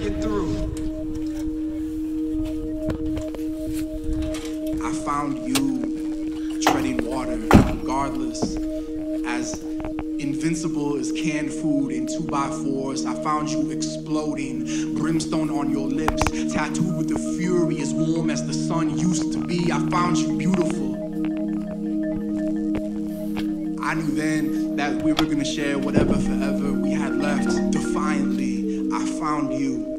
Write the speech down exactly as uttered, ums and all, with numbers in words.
get through. I found you treading water, regardless, as invincible as canned food in two by fours. I found you exploding, brimstone on your lips, tattooed with the fury as warm as the sun used to be. I found you beautiful. I knew then that we were gonna share whatever forever we had left. Defiantly, I found you.